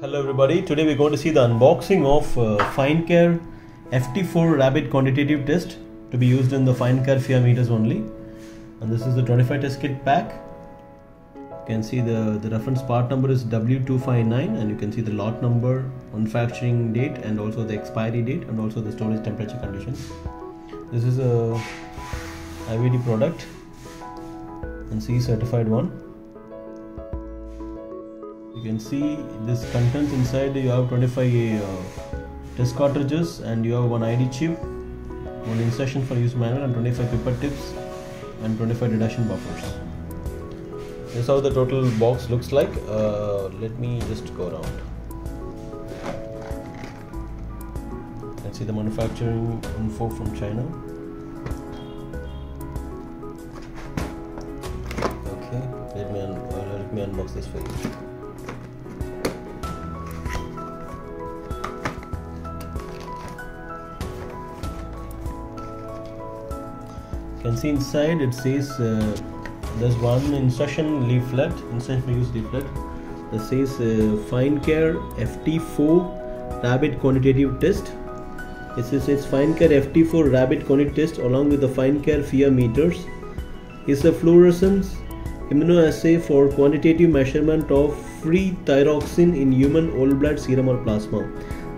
Hello everybody, today we're going to see the unboxing of FineCare FT4 Rabbit Quantitative Test to be used in the Finecare FIA meters only. And this is the 25 test kit pack. You can see the reference part number is W259 and you can see the lot number, manufacturing date and also the expiry date and also the storage temperature condition. This is a IVD product and CE certified one. You can see this contents inside. You have 25 test cartridges and you have one ID chip, one insertion for use manual and 25 paper tips and 25 deduction buffers. This is how the total box looks like. Let me just go around. Let's see the manufacturing info from China. Okay, let me unbox this for you. You can see inside it says there's one instruction for use leaflet that says FineCare FT4 Rabbit Quantitative Test. It says FineCare FT4 Rabbit Quantitative Test along with the Finecare FIA meters is a fluorescence immunoassay for quantitative measurement of free thyroxine in human whole blood serum or plasma.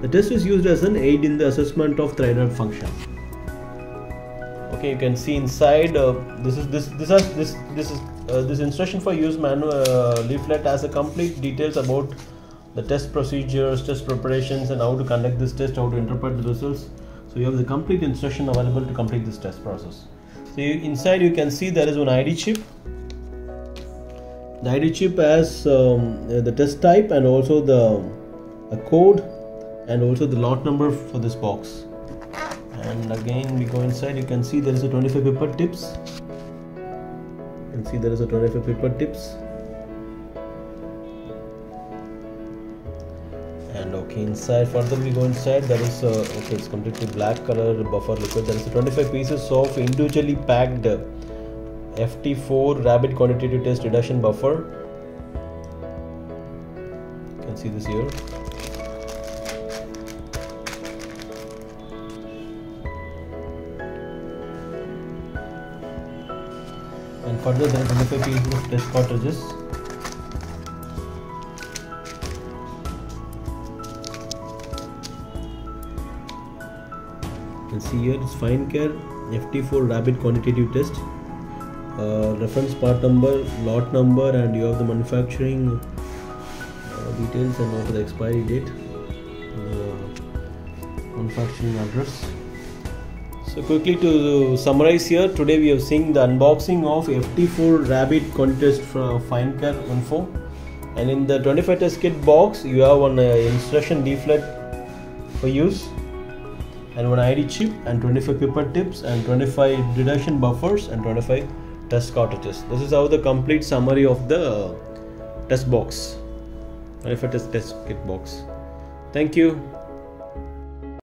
The test is used as an aid in the assessment of thyroid function. Okay, you can see inside. This instruction for use manual leaflet has a complete details about the test procedures, test preparations, and how to conduct this test, how to interpret the results. So you have the complete instruction available to complete this test process. So inside you can see there is one ID chip. The ID chip has the test type and also the code and also the lot number for this box. And again we go inside. You can see there is a 25 paper tips. You can see there is a 25 paper tips. And okay, inside further we go inside. There is a, okay, it's completely black color buffer liquid. There is a 25 pieces of individually packed FT4 rabbit quantitative test reduction buffer. You can see this here. And further there is another piece of test cartridges. You can see here it's Finecare FT4 Rabbit Quantitative Test. Reference part number, lot number, and you have the manufacturing details and also the expiry date, manufacturing address. So quickly to summarize here, today we have seen the unboxing of FT4 Rabbit contest from Finecare Info, and in the 25 test kit box you have one instruction leaflet for use and one ID chip and 25 paper tips and 25 deduction buffers and 25 test cartridges. This is how the complete summary of the test box, 25 test kit box. Thank you.